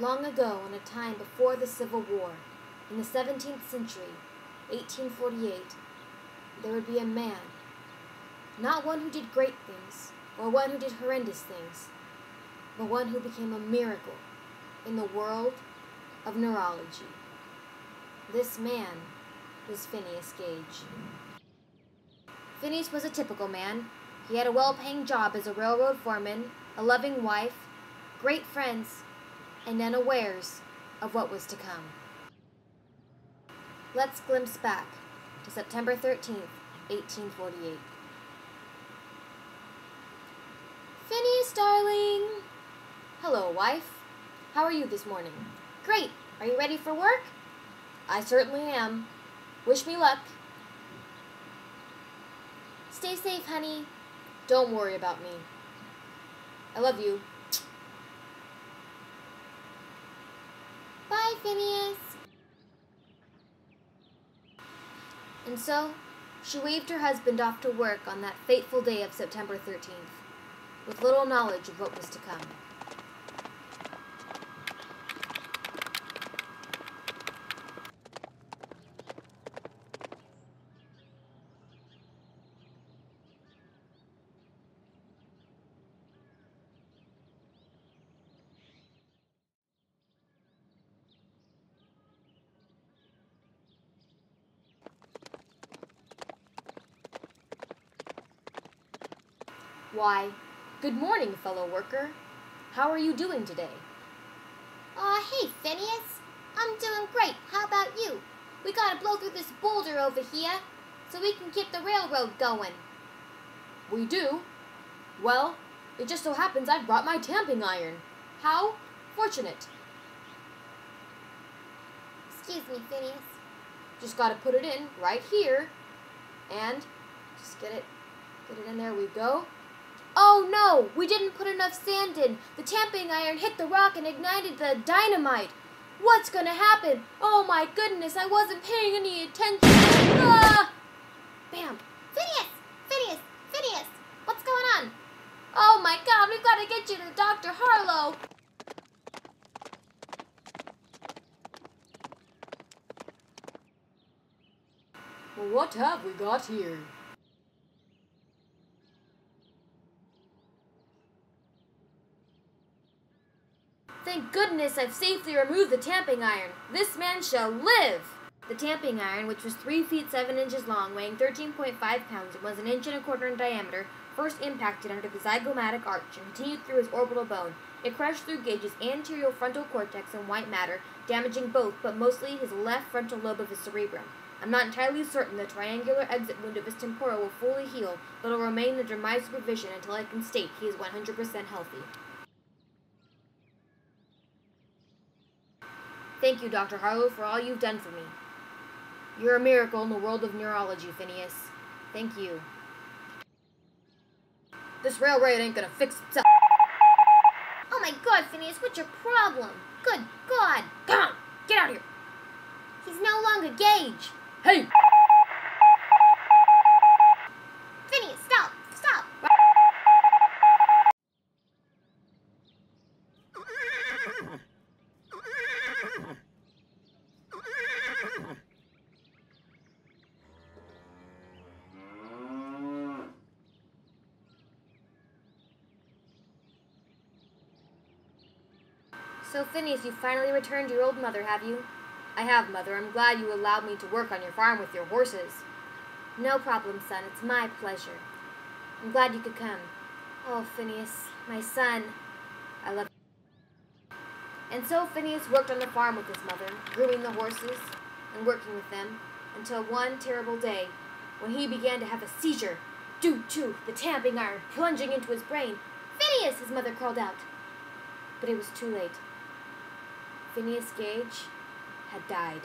Long ago, in a time before the Civil War, in the 17th century, 1848, there would be a man, not one who did great things, or one who did horrendous things, but one who became a miracle in the world of neurology. This man was Phineas Gage. Phineas was a typical man. He had a well-paying job as a railroad foreman, a loving wife, great friends, and unawares of what was to come. Let's glimpse back to September 13th, 1848. Phineas, darling! Hello, wife. How are you this morning? Great! Are you ready for work? I certainly am. Wish me luck. Stay safe, honey. Don't worry about me. I love you. Bye, Phineas. And so, she waved her husband off to work on that fateful day of September 13th, with little knowledge of what was to come. Why, good morning, fellow worker. How are you doing today? Aw, hey, Phineas. I'm doing great. How about you? We gotta blow through this boulder over here so we can get the railroad going. We do? Well, it just so happens I brought my tamping iron. How fortunate. Excuse me, Phineas. Just gotta put it in right here. And just get it in. There we go. Oh no, we didn't put enough sand in. The tamping iron hit the rock and ignited the dynamite. What's gonna happen? Oh my goodness, I wasn't paying any attention. Ah! Bam. Phineas! Phineas! Phineas! What's going on? Oh my god, we've gotta get you to Dr. Harlow. Well, what have we got here? Thank goodness I've safely removed the tamping iron. This man shall live! The tamping iron, which was 3 feet 7 inches long, weighing 13.5 pounds, and was 1 1/4 inches in diameter, first impacted under the zygomatic arch and continued through his orbital bone. It crashed through Gage's anterior frontal cortex and white matter, damaging both, but mostly his left frontal lobe of his cerebrum. I'm not entirely certain the triangular exit wound of his temporal will fully heal, but will remain under my supervision until I can state he is 100% healthy. Thank you, Dr. Harlow, for all you've done for me. You're a miracle in the world of neurology, Phineas. Thank you. This railroad ain't gonna fix itself. Oh my god, Phineas, what's your problem? Good god. Come on, get out of here. He's no longer Gage. Hey! Phineas, stop, stop. So, Phineas, you finally returned to your old mother, have you? I have, Mother. I'm glad you allowed me to work on your farm with your horses. No problem, son. It's my pleasure. I'm glad you could come. Oh, Phineas, my son. I love you. And so Phineas worked on the farm with his mother, grooming the horses and working with them, until one terrible day, when he began to have a seizure, due to the tamping iron plunging into his brain. Phineas, his mother called out. But it was too late. Phineas Gage had died.